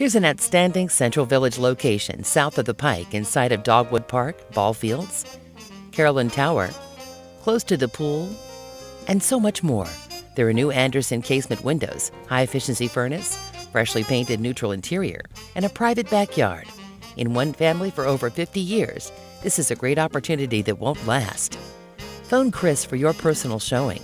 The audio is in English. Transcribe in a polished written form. Here's an outstanding Central Village location south of the Pike inside of Dogwood Park, ball fields, Carillon Tower, close to the pool, and so much more. There are new Andersen casement windows, high-efficiency furnace, freshly painted neutral interior, and a private backyard. In one family for over 50 years, this is a great opportunity that won't last. Phone Chris for your personal showing.